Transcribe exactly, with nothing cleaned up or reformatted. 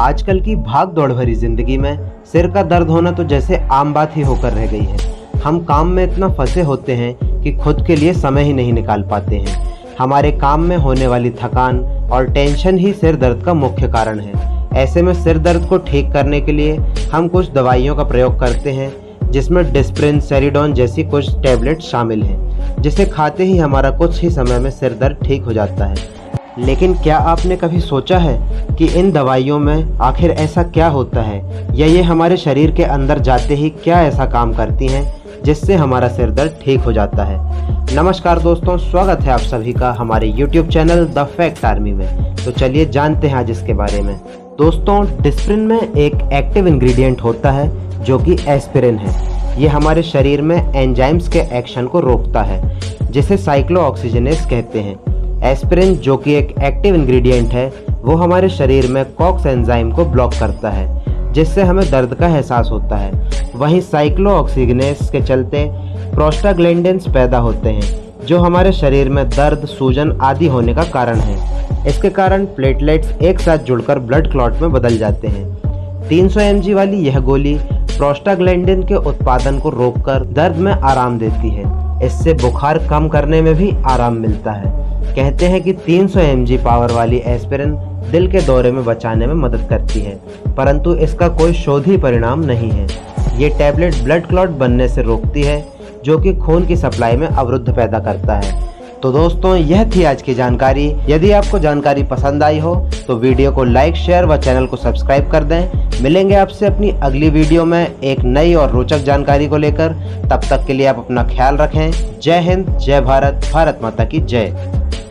आजकल की भाग दौड़ भरी जिंदगी में सिर का दर्द होना तो जैसे आम बात ही होकर रह गई है। हम काम में इतना फंसे होते हैं कि खुद के लिए समय ही नहीं निकाल पाते हैं। हमारे काम में होने वाली थकान और टेंशन ही सिर दर्द का मुख्य कारण है। ऐसे में सिर दर्द को ठीक करने के लिए हम कुछ दवाइयों का प्रयोग करते हैं, जिसमें डिस्प्रिन, सेरिडॉन जैसी कुछ टैबलेट शामिल हैं, जिसे खाते ही हमारा कुछ ही समय में सिर दर्द ठीक हो जाता है। लेकिन क्या आपने कभी सोचा है कि इन दवाइयों में आखिर ऐसा क्या होता है, या ये हमारे शरीर के अंदर जाते ही क्या ऐसा काम करती हैं जिससे हमारा सिर दर्द ठीक हो जाता है। नमस्कार दोस्तों, स्वागत है आप सभी का हमारे YouTube channel the fact army में। तो चलिए जानते हैं आज इसके बारे में। दोस्तों, डिस्प्रिन में एक एक्टिव इंग्रेडिएंट होता है जो कि एस्पिरिन है। ये हमारे शरीर में एंजाइम्स के एक्शन को रोकता है, जिसे साइक्लोऑक्सीजनेस कहते हैं। एस्पिरिन जो कि एक एक्टिव इंग्रेडिएंट है, वो हमारे शरीर में कॉक्स एंजाइम को ब्लॉक करता है, जिससे हमें दर्द का एहसास होता है। वहीं साइक्लोऑक्सीजनेस के चलते प्रोस्टाग्लैंडिन्स पैदा होते हैं, जो हमारे शरीर में दर्द, सूजन आदि होने का कारण है। इसके कारण प्लेटलेट्स एक साथ जुड़कर ब्लड क्लॉट में बदल जाते हैं। तीन सौ एम जी वाली यह गोली प्रोस्टाग्लैंडिन के उत्पादन को रोककर दर्द में आराम देती है। इससे बुखार कम करने में भी आराम मिलता है। कहते हैं कि तीन सौ एम जी पावर वाली एस्पिरिन दिल के दौरे में बचाने में मदद करती है, परंतु इसका कोई शोधी परिणाम नहीं है। ये टैबलेट ब्लड क्लॉट बनने से रोकती है, जो कि खून की सप्लाई में अवरुद्ध पैदा करता है। तो दोस्तों, यह थी आज की जानकारी। यदि आपको जानकारी पसंद आई हो तो वीडियो को लाइक, शेयर व चैनल को सब्सक्राइब कर दें। मिलेंगे आपसे अपनी अगली वीडियो में एक नई और रोचक जानकारी को लेकर। तब तक के लिए आप अपना ख्याल रखें। जय हिंद, जय भारत, भारत माता की जय।